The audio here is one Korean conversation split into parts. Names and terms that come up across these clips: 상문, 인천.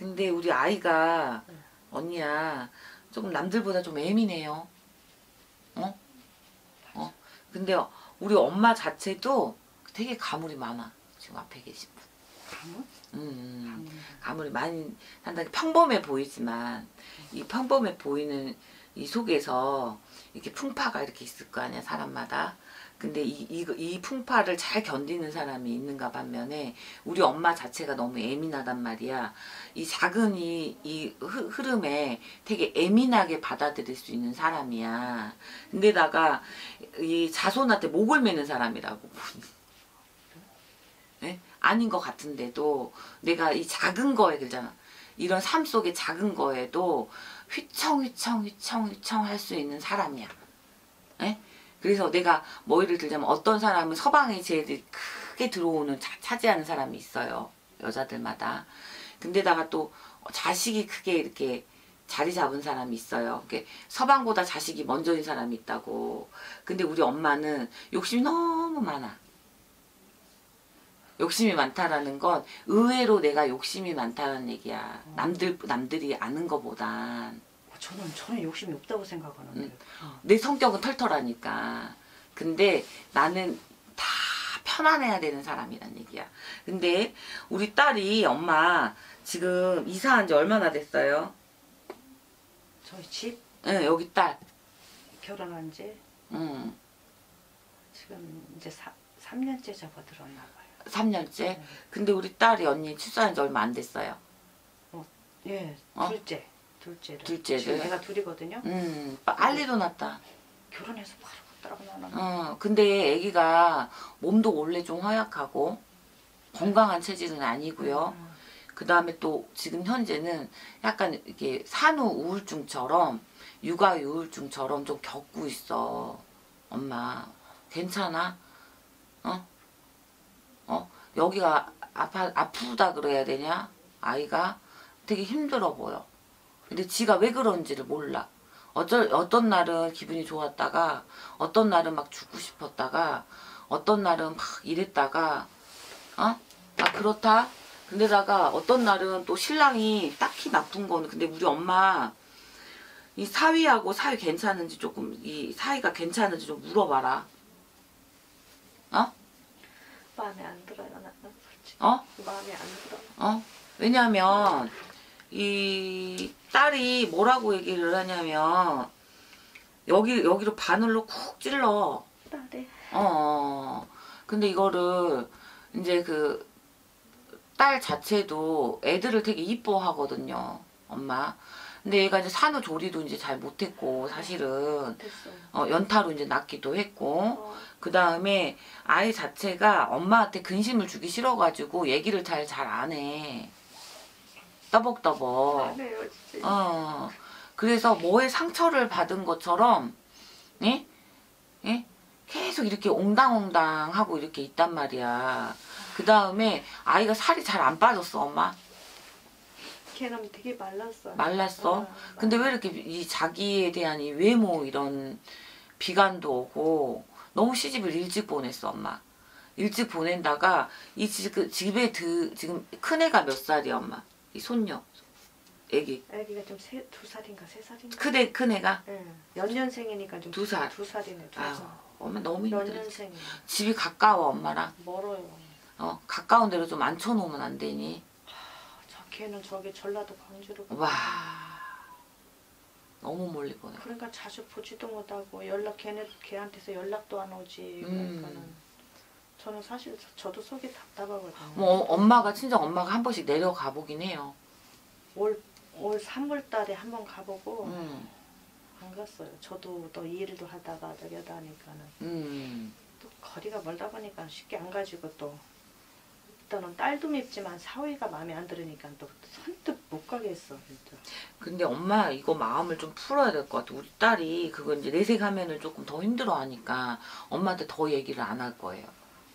근데 우리 아이가 언니야 조금 남들보다 좀 예민해요. 어? 어? 근데 우리 엄마 자체도 되게 가물이 많아. 지금 앞에 계신 분. 가물? 가물이 많이 상당히 평범해 보이지만 이 평범해 보이는 이 속에서 이렇게 풍파가 이렇게 있을 거 아니야, 사람마다. 근데 이 풍파를 잘 견디는 사람이 있는가 반면에 우리 엄마 자체가 너무 예민하단 말이야. 이 작은 이 흐름에 되게 예민하게 받아들일 수 있는 사람이야. 근데다가 이 자손한테 목을 매는 사람이라고. 네? 아닌 것 같은데도 내가 이 작은 거에 그러잖아. 이런 삶 속의 작은 거에도 휘청휘청 할 수 있는 사람이야. 네? 그래서 내가 뭐 예를 들자면 어떤 사람은 서방의 제일이 크게 들어오는 차지하는 사람이 있어요. 여자들마다. 근데다가 또 자식이 크게 이렇게 자리 잡은 사람이 있어요. 서방보다 자식이 먼저인 사람이 있다고. 근데 우리 엄마는 욕심이 너무 많아. 욕심이 많다라는 건 의외로 내가 욕심이 많다는 얘기야. 남들이 아는 거보단. 저는 욕심이 없다고 생각하는데 내 성격은 털털하니까. 근데 나는 다 편안해야 되는 사람이란 얘기야. 근데 우리 딸이 엄마 지금 이사한 지 얼마나 됐어요? 저희 집? 네, 여기 딸 결혼한 지 지금 이제 3년째 접어들었나 봐요. 3년째? 네. 근데 우리 딸이 언니 출산한 지 얼마 안 됐어요. 예, 둘째. 둘째를. 내가 둘이거든요. 빨리도 났다. 결혼해서 바로 갔더라고. 나는. 근데 아기가 몸도 원래 좀 허약하고 건강한 체질은 아니고요. 그 다음에 또 지금 현재는 약간 이게 산후 우울증처럼 육아 우울증처럼 좀 겪고 있어. 엄마 괜찮아? 어? 어? 여기가 아프다 그래야 되냐? 아이가 되게 힘들어 보여. 근데 지가 왜 그런지를 몰라. 어떤 날은 기분이 좋았다가 어떤 날은 막 죽고 싶었다가 어떤 날은 막 이랬다가 막 그렇다. 근데다가 어떤 날은 또 신랑이 딱히 나쁜 거는 근데 우리 엄마 이 사위하고 사위 괜찮은지 조금 이 사위가 괜찮은지 좀 물어봐라. 어? 마음에 안 들어요. 나 솔직히. 어? 마음에 안 들어. 어? 왜냐면 이 딸이 뭐라고 얘기를 하냐면 여기로 바늘로 쿡 찔러. 딸이. 근데 이거를 이제 그 딸 자체도 애들을 되게 이뻐하거든요, 엄마. 근데 얘가 이제 산후조리도 이제 잘 못했고 사실은 연타로 이제 낳기도 했고 그 다음에 아이 자체가 엄마한테 근심을 주기 싫어가지고 얘기를 잘 안 해. 떠벅떠벅. 안 해요, 진짜. 그래서 뭐에 상처를 받은 것처럼, 예? 예? 계속 이렇게 옹당옹당 하고 이렇게 있단 말이야. 그 다음에 아이가 살이 잘 안 빠졌어, 엄마. 걔는 되게 말랐어. 말랐어? 근데 왜 이렇게 이 자기에 대한 이 외모 이런 비관도 오고, 너무 시집을 일찍 보냈어, 엄마. 일찍 보낸다가, 이 집에 지금 큰애가 몇 살이야, 엄마? 이 손녀, 애기. 애기가 좀 2살인가 3살인가. 그래, 큰 애가. 예. 연년생이니까 좀 2살. 2살이네. 2살. 아유, 엄마 너무 힘들어. 연년생이. 집이 가까워 엄마랑. 멀어요. 가까운 데로 좀 앉혀놓으면 안 되니. 저 걔는 저기 전라도 광주로. 와, 너무 멀리 보내. 그러니까 자주 보지도 못하고 걔한테서 연락도 안 오지. 그러니까는. 저는 사실 저도 속이 답답하거든요. 엄마가 친정 엄마가 한 번씩 내려가 보긴 해요. 올 3월달에 한 번 가보고 안 갔어요. 저도 또 일도 하다가 저기다 하니까는 또 거리가 멀다 보니까 쉽게 안 가지고 또 일단은 딸도 밉지만 사위가 마음에 안 들으니까 또 선뜻 못 가겠어. 진짜. 근데 엄마 이거 마음을 좀 풀어야 될 것 같아. 우리 딸이 그거 이제 내색하면은 조금 더 힘들어하니까 엄마한테 더 얘기를 안 할 거예요.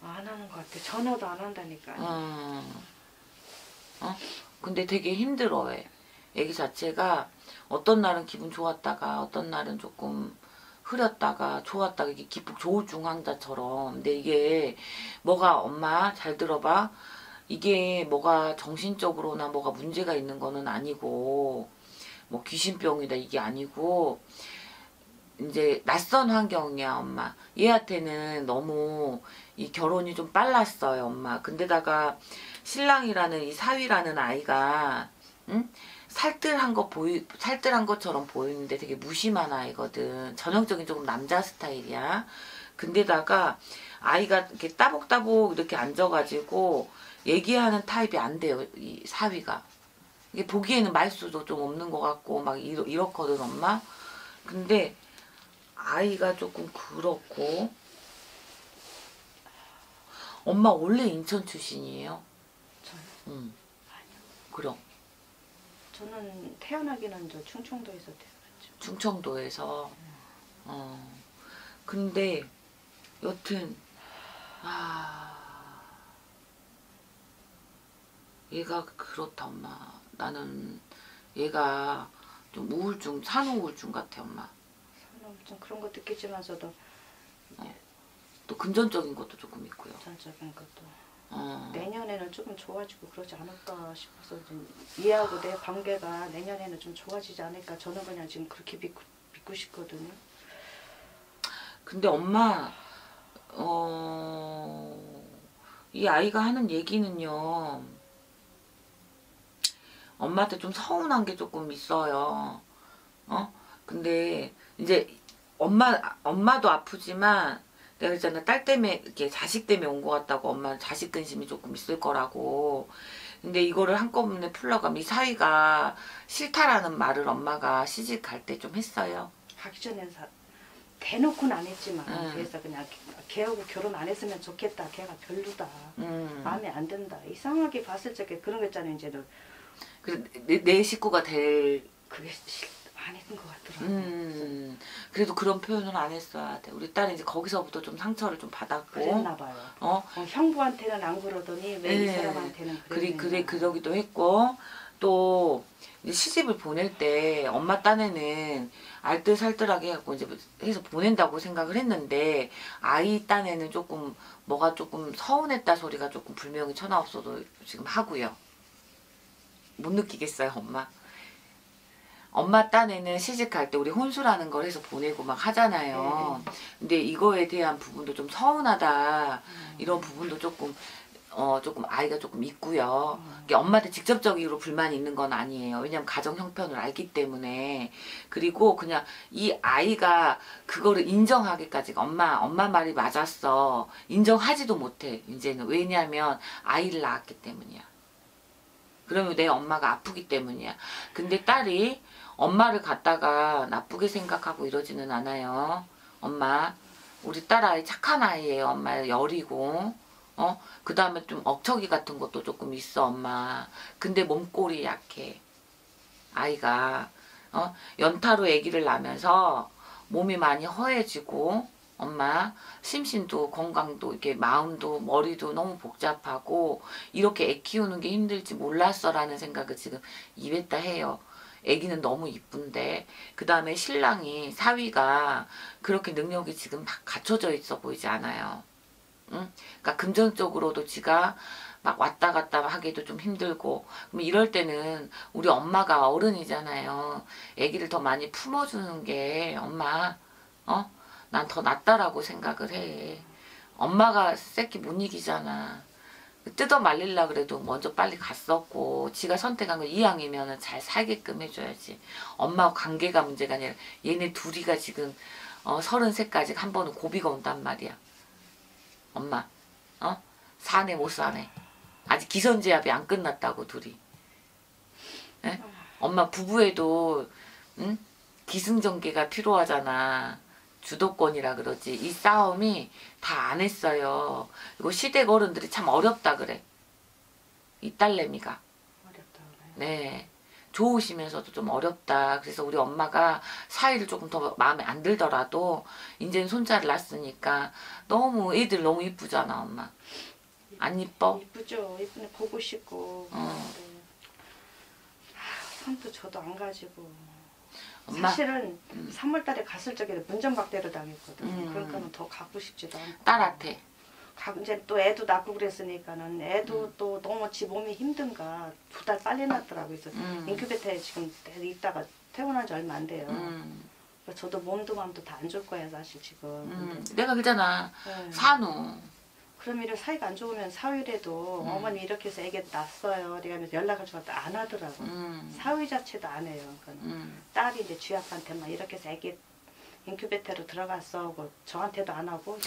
안 하는 것 같아. 전화도 안 한다니까요. 근데 되게 힘들어해. 애기 자체가 어떤 날은 기분 좋았다가 어떤 날은 조금 흐렸다가 좋았다가 이게 기폭 조울증 환자처럼. 근데 이게 뭐가 엄마 잘 들어봐. 이게 뭐가 정신적으로나 뭐가 문제가 있는 거는 아니고 뭐 귀신병이다 이게 아니고 이제 낯선 환경이야 엄마. 얘한테는 너무 이 결혼이 좀 빨랐어요 엄마. 근데다가 신랑이라는 이 사위라는 아이가 응? 살뜰한 것처럼 보이는데 되게 무심한 아이거든. 전형적인 조금 남자 스타일이야. 근데다가 아이가 이렇게 따복따복 이렇게 앉아가지고 얘기하는 타입이 안 돼요 이 사위가. 이게 보기에는 말수도 좀 없는 것 같고 막 이렇거든 엄마. 근데 아이가 조금 그렇고. 엄마 원래 인천 출신이에요? 저요? 응. 아니요. 그럼? 저는 태어나기는 저 충청도에서 태어났죠. 충청도에서? 근데 여튼 얘가 그렇다 엄마. 나는 얘가 좀 우울증, 산후우울증 같아 엄마. 산후우울증 그런 거 느끼지만서도 또 금전적인 것도 조금 있고요. 금전적인 것도. 내년에는 조금 좋아지고 그러지 않을까 싶어서 좀 얘하고 내 관계가 내년에는 좀 좋아지지 않을까. 저는 그냥 지금 그렇게 믿고 싶거든요. 근데 엄마 이 아이가 하는 얘기는요 엄마한테 좀 서운한 게 조금 있어요. 근데 이제 엄마도 아프지만 내가 그랬잖아. 딸 때문에 이렇게 자식 때문에 온 것 같다고. 엄마는 자식 근심이 조금 있을 거라고. 근데 이거를 한꺼번에 풀러가면 이 사위가 싫다라는 말을 엄마가 시집 갈 때 좀 했어요. 가기 전에 대놓고는 안 했지만 그래서 그냥 걔하고 결혼 안 했으면 좋겠다. 걔가 별로다. 마음에 안 든다. 이상하게 봤을 적에 그런 거 있잖아요. 이제 내 식구가 될 그게 안 했던 것 같더라고요. 그래도 그런 표현을 안 했어야 돼. 우리 딸은 이제 거기서부터 좀 상처를 좀 받았고. 그랬나 봐요. 형부한테는 안 그러더니 왜 이 사람한테는 그랬는지. 그러기도 했고 또 시집을 보낼 때 엄마 딴에는 알뜰살뜰하게 해갖고 이제 해서 보낸다고 생각을 했는데 아이 딴에는 조금 뭐가 조금 서운했다 소리가 조금 불명이 쳐나왔어도 지금 하고요. 못 느끼겠어요 엄마. 엄마 딴에는 시집갈 때 우리 혼수라는 걸 해서 보내고 막 하잖아요. 근데 이거에 대한 부분도 좀 서운하다. 이런 부분도 조금 조금 아이가 조금 있고요. 이게 엄마한테 직접적으로 불만이 있는 건 아니에요. 왜냐면 가정 형편을 알기 때문에. 그리고 그냥 이 아이가 그거를 인정하기까지 엄마 말이 맞았어. 인정하지도 못해 이제는. 왜냐면 아이를 낳았기 때문이야. 그러면 내 엄마가 아프기 때문이야. 근데 딸이 엄마를 갖다가 나쁘게 생각하고 이러지는 않아요. 엄마, 우리 딸 아이 착한 아이예요. 엄마 여리고, 그 다음에 좀 억척이 같은 것도 조금 있어, 엄마. 근데 몸골이 약해. 아이가, 연타로 아기를 낳으면서 몸이 많이 허해지고, 엄마, 심신도 건강도 이렇게 마음도 머리도 너무 복잡하고 이렇게 애 키우는 게 힘들지 몰랐어 라는 생각을 지금 입에다 해요. 애기는 너무 이쁜데 그 다음에 신랑이 사위가 그렇게 능력이 지금 막 갖춰져 있어 보이지 않아요. 응? 그러니까 금전적으로도 지가 막 왔다 갔다 하기도 좀 힘들고 이럴 때는 우리 엄마가 어른이잖아요. 애기를 더 많이 품어주는 게 엄마 난 더 낫다라고 생각을 해. 엄마가 새끼 못 이기잖아. 뜯어 말릴라 그래도 먼저 빨리 갔었고 지가 선택한 거 이왕이면 잘 살게끔 해줘야지. 엄마와 관계가 문제가 아니라 얘네 둘이가 지금 33까지 한 번은 고비가 온단 말이야. 엄마 사네 못 사네. 아직 기선제압이 안 끝났다고 둘이. 에? 엄마 부부에도 응? 기승전계가 필요하잖아. 주도권이라 그러지. 이 싸움이 다 안 했어요. 이거 시댁 어른들이 참 어렵다 그래. 이 딸내미가. 어렵다 그래요? 네. 좋으시면서도 좀 어렵다. 그래서 우리 엄마가 사이를 조금 더 마음에 안 들더라도 이제는 손자를 낳았으니까 너무 애들 너무 이쁘잖아 엄마. 안 이뻐? 이쁘죠. 이쁜데 보고 싶고. 산도 저도 안 가지고. 엄마? 사실은 3월달에 갔을 적에 문전박대를 당했거든. 그러니까 더 갖고 싶지도 않고. 딸한테? 이제 또 애도 낳고 그랬으니까는 애도 또 너무 지 몸이 힘든가 2달 빨리 낳더라고요. 그래서 인큐베이터에 지금 있다가 퇴원한 지 얼마 안 돼요. 저도 몸도 마음도 다 안 좋을 거예요, 사실 지금. 내가 그러잖아. 네. 산후. 그럼 이런 사이가 안 좋으면 사위래도 어머니 이렇게 해서 애기 낳았어요. 이러면서 연락을 줘도 안 하더라고. 사위 자체도 안 해요. 그러니까 딸이 이제 쥐약한테만 이렇게 해서 애기 인큐베이터로 들어갔어. 뭐 저한테도 안 하고.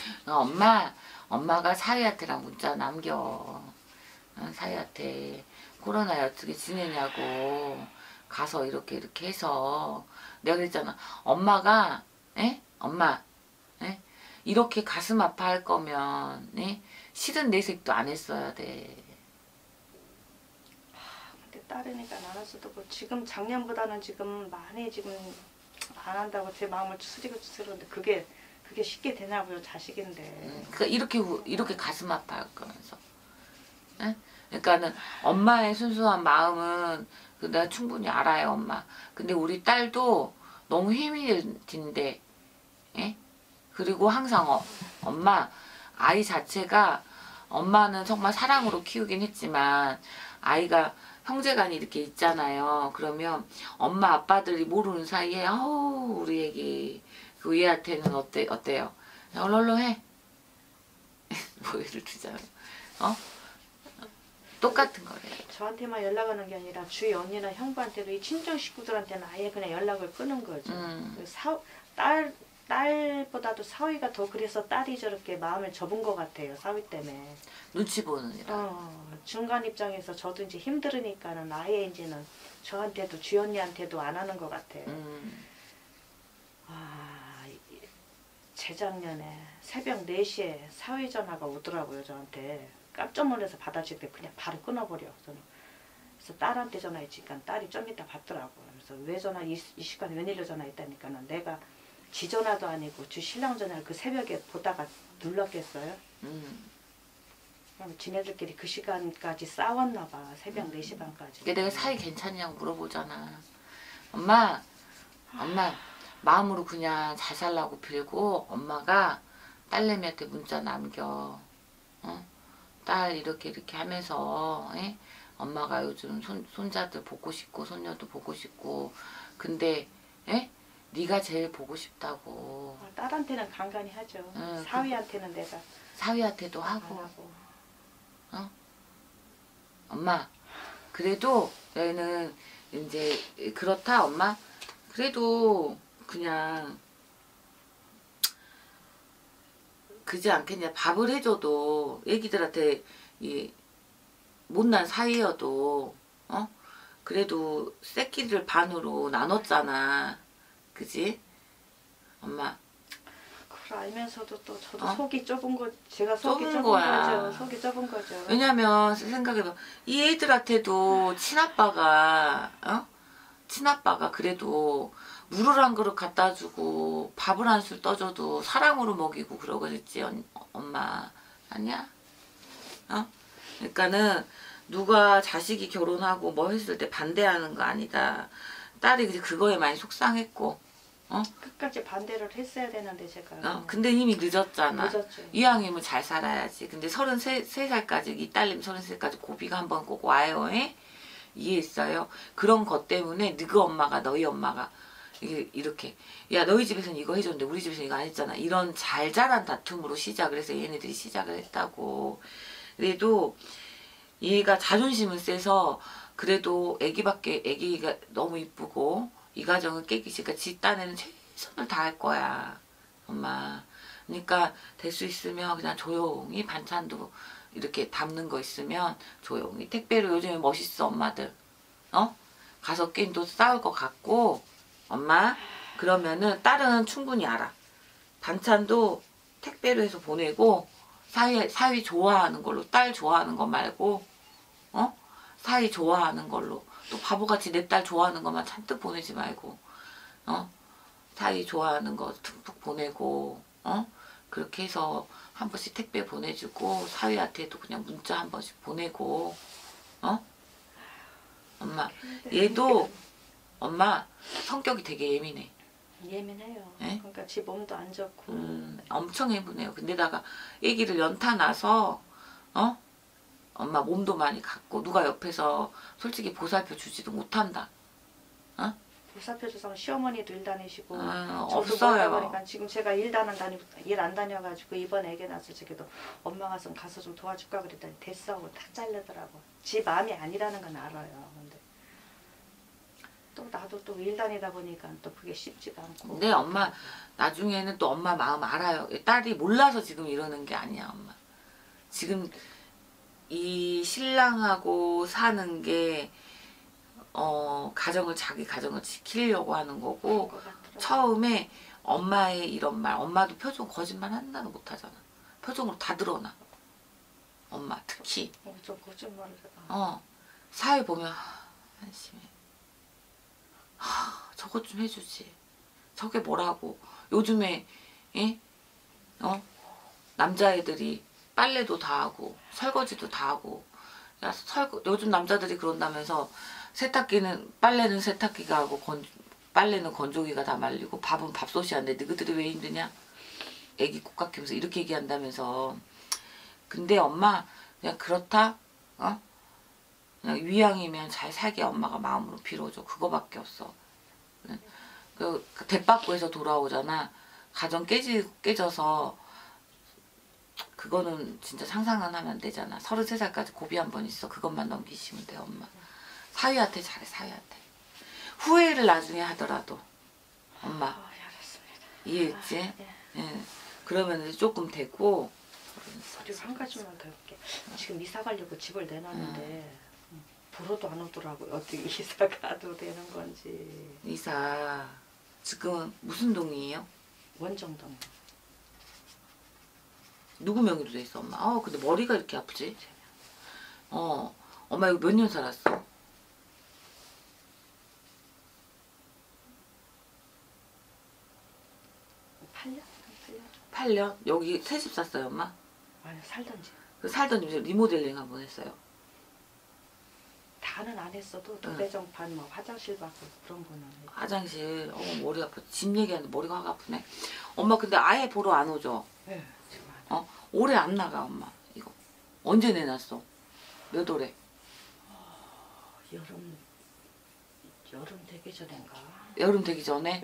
엄마가 사위한테랑 문자 남겨. 사위한테 코로나에 어떻게 지내냐고. 가서 이렇게 해서 내가 그랬잖아. 엄마가 엄마 이렇게 가슴 아파할 거면 실은 내색도 안 했어야 돼. 근데 딸이니까 알았어도 지금 작년보다는 지금 많이 지금 안 한다고 제 마음을 추스리는데 그게 쉽게 되냐고요, 자식인데. 그러니까 이렇게 가슴 아파할 거면서. 에? 그러니까는 엄마의 순수한 마음은 내가 충분히 알아요, 엄마. 근데 우리 딸도 너무 힘이 든대. 예? 그리고 항상 엄마, 아이 자체가 엄마는 정말 사랑으로 키우긴 했지만 아이가 형제간이 이렇게 있잖아요. 그러면 엄마, 아빠들이 모르는 사이에 어우, 우리 애기 그 얘한테는 어때요? 얼렁얼렁해. 뭐를 두잖아요. 똑같은 거래요. 저한테만 연락하는 게 아니라 주위 언니나 형부한테도 이 친정 식구들한테는 아예 그냥 연락을 끊은 거죠. 딸보다도 사위가 더 그래서 딸이 저렇게 마음을 접은 것 같아요. 사위 때문에. 눈치 보는 일. 중간 입장에서 저도 이제 힘들으니까는 아예 이제는 저한테도 주위 언니한테도 안 하는 것 같아요. 재작년에 새벽 4시에 사위 전화가 오더라고요, 저한테. 깜짝 놀라서 받아줄 때 그냥 바로 끊어버려. 저는. 그래서 딸한테 전화했지니까 딸이 좀 이따 받더라고. 그래서 왜 전화 이 시간에 웬일로 전화했다니까는 내가 지 전화도 아니고 주 신랑 전화를 그 새벽에 보다가 눌렀겠어요. 지네들끼리 그 시간까지 싸웠나봐. 새벽 4시 반까지. 내가 사이 괜찮냐고 물어보잖아. 엄마 마음으로 그냥 잘 살라고 빌고 엄마가 딸내미한테 문자 남겨. 딸 이렇게 하면서 엄마가 요즘 손자들 보고 싶고 손녀도 보고 싶고 근데 네가 제일 보고 싶다고. 딸한테는 간간히 하죠. 사위한테는 내가. 사위한테도 하고. 엄마 그래도 얘는 이제 그렇다 엄마. 그래도 그냥 그지 않겠냐. 밥을 해줘도 애기들한테 이 못난 사이여도 그래도 새끼들 반으로 나눴잖아. 그지? 엄마. 그걸 알면서도 또 저도 속이 좁은 거 제가 속이 좁은 거야. 속이 좁은 거죠. 왜냐면 생각해봐. 이 애들한테도 친아빠가 친아빠가 그래도 물을 한 그릇 갖다 주고 밥을 한 술 떠줘도 사랑으로 먹이고 그러겠지 엄마. 아니야? 그러니까는 누가 자식이 결혼하고 뭐 했을 때 반대하는 거 아니다. 딸이 그거에 많이 속상했고 끝까지 반대를 했어야 되는데 제가 근데 이미 늦었잖아. 늦었죠. 이왕이면 잘 살아야지. 근데 33살까지 이 딸님 33살까지 고비가 한번 꼭 와요. 이해했어요? 그런 것 때문에 너희 엄마가 이렇게 야 너희 집에서는 이거 해줬는데 우리 집에서는 이거 안 했잖아. 이런 잘 자란 다툼으로 시작을 해서 얘네들이 시작을 했다고. 그래도 얘가 자존심은 세서 그래도 애기가 너무 이쁘고 이 가정을 깨기 싫으니까 지 딴에는 최선을 다할 거야 엄마. 그러니까 될 수 있으면 그냥 조용히 반찬도 이렇게 담는 거 있으면 조용히 택배로. 요즘에 멋있어 엄마들. 가서 낀도 싸울 것 같고. 엄마 그러면은 딸은 충분히 알아. 반찬도 택배로 해서 보내고 사위 좋아하는 걸로 딸 좋아하는 거 말고 사위 좋아하는 걸로 또 바보같이 내 딸 좋아하는 것만 잔뜩 보내지 말고 사위 좋아하는 거 툭툭 보내고 그렇게 해서 한 번씩 택배 보내주고 사위한테도 그냥 문자 한 번씩 보내고 엄마 얘도 엄마 성격이 되게 예민해. 예민해요. 네? 그러니까 지 몸도 안 좋고. 엄청 예민해요. 근데다가 아기를 연타 나서 어? 엄마 몸도 많이 갔고 누가 옆에서 솔직히 보살펴 주지도 못한다. 어? 보살펴줘서 시어머니도 일 다니시고 없어요. 그러니까 지금 제가 일 안 다녀가지고 이번 애기 낳아서 저기도 엄마가 좀 가서 좀 도와줄까 그랬더니 됐어 하고 다 잘르더라고. 지 마음이 아니라는 건 알아요. 근데 또 나도 또 일 다니다 보니까 또 그게 쉽지가 않고. 근데 엄마 나중에는 또 엄마 마음 알아요. 딸이 몰라서 지금 이러는 게 아니야 엄마. 지금 이 신랑하고 사는 게 가정을 자기 가정을 지키려고 하는 거고 처음에 엄마의 이런 말 엄마도 표정 거짓말 한다고 못하잖아. 표정으로 다 드러나. 엄마 특히 좀 거짓말을 사회 보면 한심해. 저것 좀 해주지. 저게 뭐라고. 요즘에 예? 남자애들이 빨래도 다 하고 설거지도 다 하고 야, 요즘 남자들이 그런다면서 세탁기는 빨래는 세탁기가 하고 빨래는 건조기가 다 말리고 밥은 밥솥이 안 돼. 너희들이 왜 힘드냐? 애기 꼭 깎이면서 이렇게 얘기한다면서. 근데 엄마 그냥 그렇다. 그냥 위양이면 잘 살게 엄마가 마음으로 빌어줘. 그거밖에 없어. 그 대빠꾸에서 돌아오잖아. 가정 깨져서 그거는 진짜 상상은 하면 안 되잖아. 33살까지 고비 한 번 있어. 그것만 넘기시면 돼 엄마. 사위한테 잘해 사위한테. 후회를 나중에 하더라도 엄마 알았습니다. 이해했지? 예. 예. 그러면 조금 되고. 그리고 한 가지만 더 할게. 지금 이사 가려고 집을 내놨는데 보러도 안 오더라고요. 어떻게 이사 가도 되는 건지. 이사 지금 무슨 동이에요? 원정동. 누구 명의로 돼 있어 엄마? 근데 머리가 이렇게 아프지? 엄마 이거 몇 년 살았어? 팔년 여기 새 집 샀어요 엄마? 아니 살던 집 리모델링 한번 했어요. 다는 안 했어도 도배정판 뭐 화장실 받고 그런 거는. 화장실 머리 아파. 집 얘기하는데 머리가 화가 아프네. 엄마 근데 아예 보러 안 오죠? 네 지금 안 와. 올해 안 나가 엄마. 이거 언제 내놨어? 몇 월에? 여름 되기 전인가? 여름 되기 전에?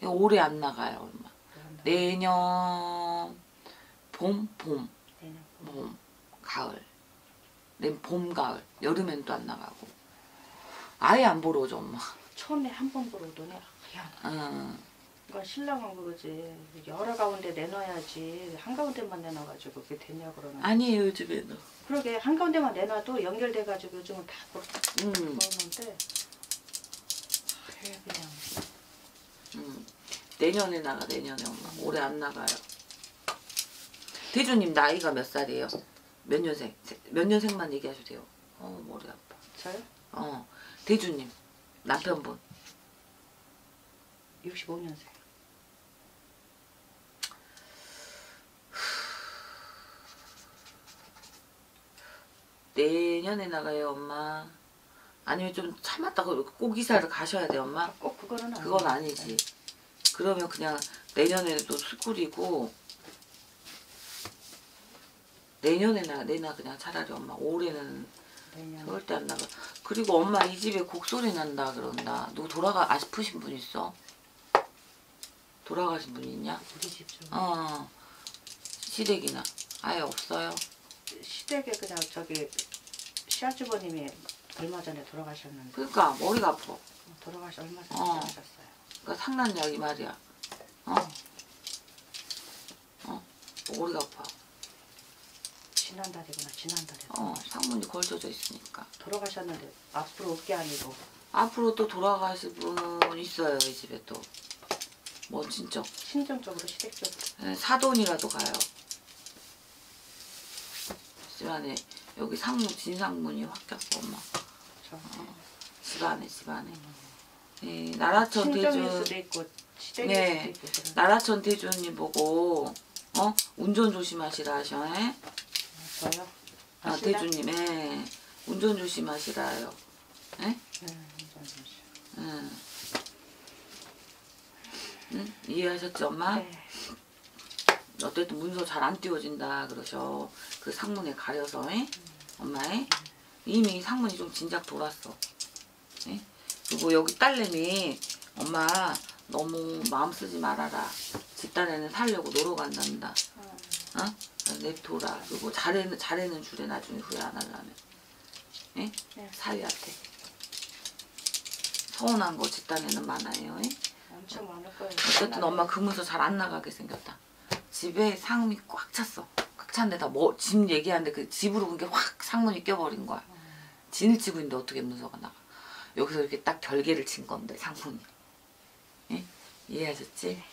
네. 올해 안 나가요 엄마. 내년 봄, 가을, 봄, 가을, 여름엔 또 안 나가고 아예 안 보러 오죠 엄마. 처음에 한 번 보러 오더니 그러니까 신랑은 그러지 여러 가운데 내놔야지 한 가운데만 내놔가지고 그게 되냐 그러면. 아니에요 요즘에는. 그러게 한 가운데만 내놔도 연결돼가지고 요즘은 다 그러는데 그냥. 내년에 나가 내년에 엄마. 올해 안 나가요. 대주님 나이가 몇 살이에요? 몇 년생? 몇 년생만 얘기하셔도 돼요. 머리 아파. 저요? 대주님 남편분 65년생. 내년에 나가요 엄마. 아니면 좀 참았다가 꼭 이사를 가셔야 돼요 엄마. 꼭 그거는 아니지. 그건 아니지. 그러면 그냥 내년에도 스쿨이고 내년에나 그냥 차라리 엄마 올해는 내년. 절대 안 나가. 그리고 엄마 이 집에 곡소리 난다 그런다. 너 돌아가 아프신 분 있어? 돌아가신 분 있냐? 우리 집 좀. 시댁이나 아예 없어요? 시댁에 그냥 저기 시아주버님이 얼마 전에 돌아가셨는데. 그러니까 머리가 아파. 얼마 전에 돌아가셨어요. 그러니까 상났냐 이 말이야. 머리가 아파. 지난달에. 상문이 걸쳐져 있으니까. 돌아가셨는데 앞으로 올 게 아니고. 앞으로 또 돌아가실 분 있어요 이 집에 또. 진짜. 신정적으로 시댁적으로. 네, 사돈이라도 가요. 집안에 여기 상문 진상문이 확 꼈어 엄마. 집안에. 네, 나라천 대준. 네, 나라천 대준님 보고 운전 조심하시라 하셔. 저요? 대준님, 운전 조심하시라요. 네, 운전 조심. 응? 이해하셨지 엄마? 네. 어쨌든 문서 잘 안 띄워진다 그러셔. 그 상문에 가려서 엄마에 이미 상문이 좀 진작 돌았어. 에? 그리고 여기 딸내미 엄마 너무 마음 쓰지 말아라. 집단에는 살려고 놀러 간단다. 어? 냅둬라. 그리고 잘해는 줄에 나중에 후회 안 하려면. 에? 네. 사위한테. 서운한 거 집단에는 많아요. 에? 엄청 많을 거예요. 어쨌든 엄마 그 문서 잘 안 나가게 생겼다. 집에 상문이 꽉 찼어. 꽉 찼는데 집 얘기하는데 그 집으로 그게 확 상문이 껴버린 거야. 진을 치고 있는데 어떻게 문서가 나가. 여기서 이렇게 딱 결계를 친 건데 상문이. 예? 이해하셨지?